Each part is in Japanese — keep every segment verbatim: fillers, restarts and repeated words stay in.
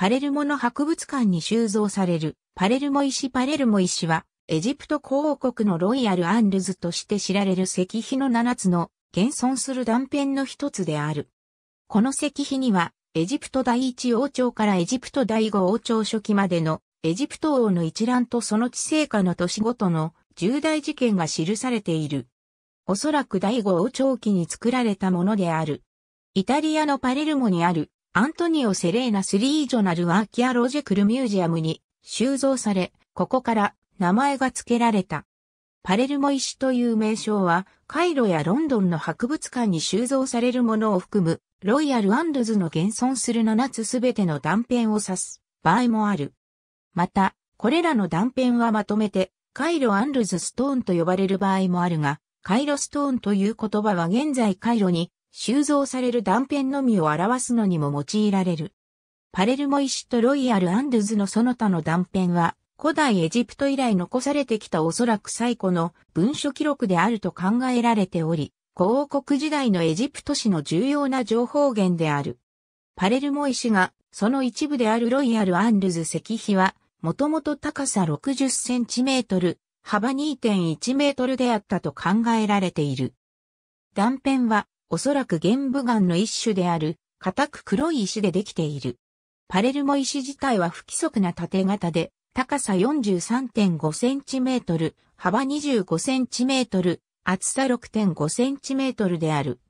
パレルモの博物館に収蔵されるパレルモ石パレルモ石は、エジプト古王国のロイヤル・アンルズとして知られる石碑のななつの現存する断片の一つである。この石碑には、エジプト第一王朝からエジプト第五王朝初期までのエジプト王の一覧とその治世下の年ごとの重大事件が記されている。おそらく第五王朝期に作られたものである。イタリアのパレルモにあるアントニオ・セレーナス・リージョナル・アーキアロジクル・ミュージアムに収蔵され、ここから名前が付けられた。パレルモ石という名称は、カイロやロンドンの博物館に収蔵されるものを含む、ロイヤル・アンルズの現存するななつすべての断片を指す場合もある。また、これらの断片はまとめて、カイロ・アンルズ・ストーンと呼ばれる場合もあるが、カイロストーンという言葉は現在カイロに収蔵される断片のみを表すのにも用いられる。パレルモ石とロイヤル・アンルズのその他の断片は、古代エジプト以来残されてきたおそらく最古の文書記録であると考えられており、古王国時代のエジプト史の重要な情報源である。パレルモ石がその一部であるロイヤル・アンルズ石碑は、もともと高さろくじゅっセンチメートル、幅 にてんいちメートルであったと考えられている。断片はおそらく玄武岩の一種である硬く黒い石でできている。パレルモ石自体は不規則な縦型で高さ よんじゅうさんてんごセンチメートル、幅 にじゅうごセンチメートル、厚さ ろくてんごセンチメートルである。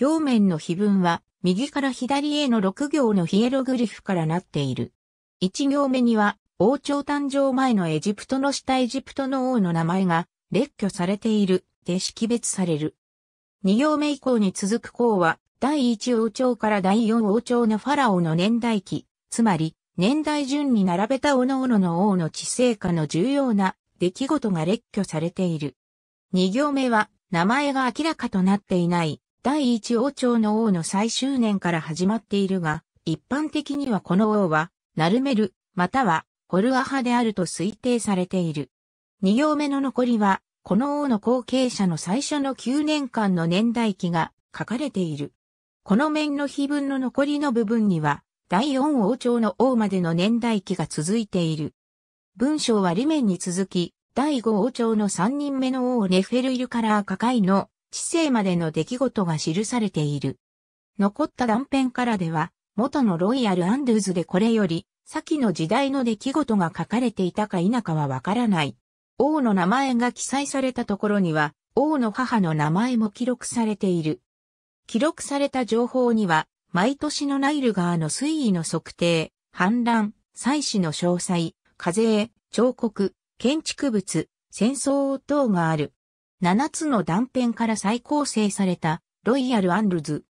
表面の碑文は右から左へのろくぎょうのヒエログリフからなっている。いちぎょうめには王朝誕生前のエジプトの下エジプトの王の名前が列挙されているで識別される。にぎょうめ以降に続く項はだいいちおうちょうからだいよんおうちょうのファラオの年代記、つまり年代順に並べたおのおのの王の治世下の重要な出来事が列挙されている。にぎょうめは名前が明らかとなっていないだいいちおうちょうの王の最終年から始まっているが、一般的にはこの王はナルメル、またはホルア派であると推定されている。にぎょうめの残りは、この王の後継者の最初のきゅうねんかんの年代記が書かれている。この面の碑文の残りの部分には、だいよんおうちょうの王までの年代記が続いている。文章は裏面に続き、だいごおうちょうのさんにんめの王ネフェルイルからアカカイの治世までの出来事が記されている。残った断片からでは、元のロイヤル・アンルズでこれより、先の時代の出来事が書かれていたか否かはわからない。王の名前が記載されたところには、王の母の名前も記録されている。記録された情報には、毎年のナイル川の水位の測定、氾濫、祭祀の詳細、課税、彫刻、建築物、戦争等がある。ななつの断片から再構成された、ロイヤル・アンルズ。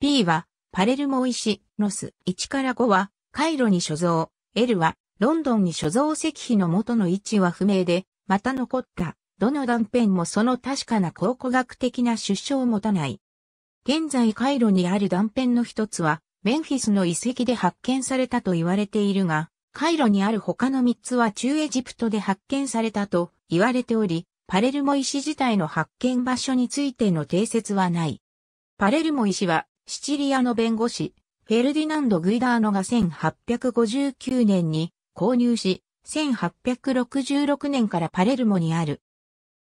P は、パレルモ石、ロス、いちからごは、カイロに所蔵、L は、ロンドンに所蔵石碑の元の位置は不明で、また残った、どの断片もその確かな考古学的な出所を持たない。現在カイロにある断片の一つは、メンフィスの遺跡で発見されたと言われているが、カイロにある他のみっつは中エジプトで発見されたと言われており、パレルモ石自体の発見場所についての定説はない。パレルモ石は、シチリアの弁護士、フェルディナンド・グイダーノがせんはっぴゃくごじゅうきゅうねんに購入し、せんはっぴゃくろくじゅうろくねんからパレルモにある。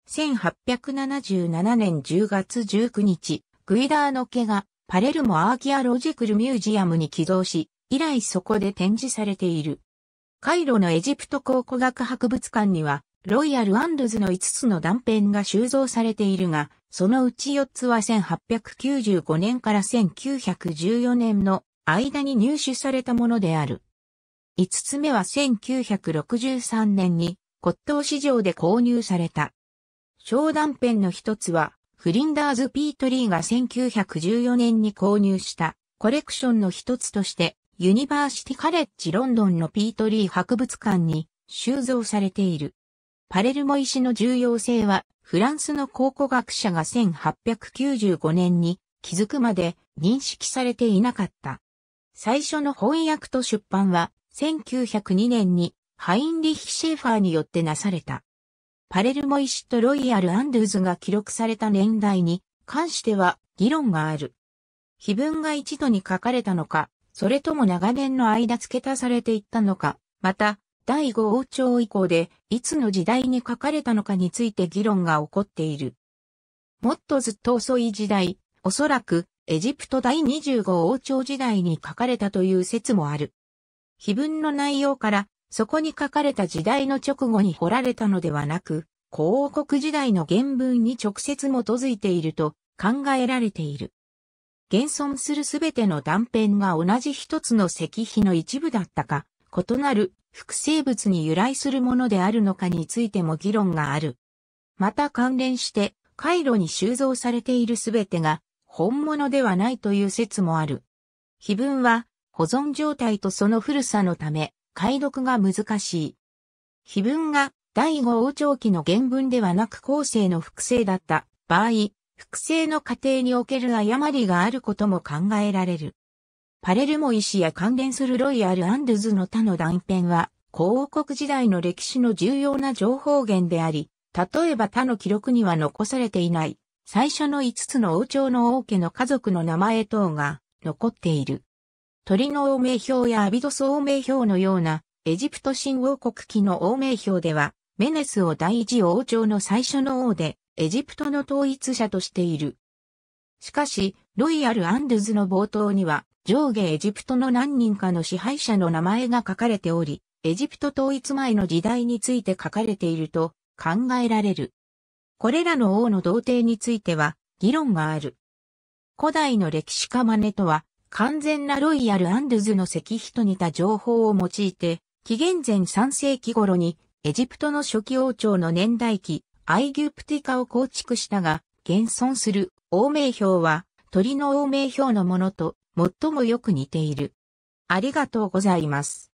せんはっぴゃくななじゅうななねんじゅうがつじゅうくにち、グイダーノ家がパレルモアーキアロジクルミュージアムに寄贈し、以来そこで展示されている。カイロのエジプト考古学博物館には、ロイヤル・アンルズのいつつの断片が収蔵されているが、そのうちよっつはせんはっぴゃくきゅうじゅうごねんからせんきゅうひゃくじゅうよねんの間に入手されたものである。いつつめはせんきゅうひゃくろくじゅうさんねんに骨董市場で購入された。小断片の一つはフリンダーズ・ピートリーがせんきゅうひゃくじゅうよねんに購入したコレクションの一つとしてユニバーシティ・カレッジ・ロンドンのピートリー博物館に収蔵されている。パレルモ石の重要性はフランスの考古学者がせんはっぴゃくきゅうじゅうごねんに気づくまで認識されていなかった。最初の翻訳と出版はせんきゅうひゃくにねんにハインリヒ・シェーファーによってなされた。パレルモ石とロイヤル・アンルズが記録された年代に関しては議論がある。碑文が一度に書かれたのか、それとも長年の間付け足されていったのか、また、だいご王朝以降でいつの時代に書かれたのかについて議論が起こっている。もっとずっと遅い時代、おそらくエジプトだいにじゅうご王朝時代に書かれたという説もある。碑文の内容から、そこに書かれた時代の直後に彫られたのではなく、古王国時代の原文に直接基づいていると考えられている。現存するすべての断片が同じ一つの石碑の一部だったか、異なる複製物に由来するものであるのかについても議論がある。また関連して、カイロに収蔵されているすべてが本物ではないという説もある。碑文は保存状態とその古さのため、解読が難しい。碑文がだいご王朝期の原文ではなく後世の複製だった場合、複製の過程における誤りがあることも考えられる。パレルモ石や関連するロイヤル・アンドゥズの他の断片は、古王国時代の歴史の重要な情報源であり、例えば他の記録には残されていない、最初のいつつの王朝の王家の家族の名前等が残っている。鳥の王名表やアビドス王名表のような、エジプト新王国期の王名表では、メネスをだいいち王朝の最初の王で、エジプトの統一者としている。しかし、ロイヤル・アンドゥズの冒頭には、上下エジプトの何人かの支配者の名前が書かれており、エジプト統一前の時代について書かれていると考えられる。これらの王の動定については議論がある。古代の歴史家マネとは、完全なロイヤル・アンドゥズの石碑と似た情報を用いて、紀元前さん世紀頃にエジプトの初期王朝の年代記、アイギュプティカを構築したが、現存する王名表は鳥の王名表のものと最もよく似ている。ありがとうございます。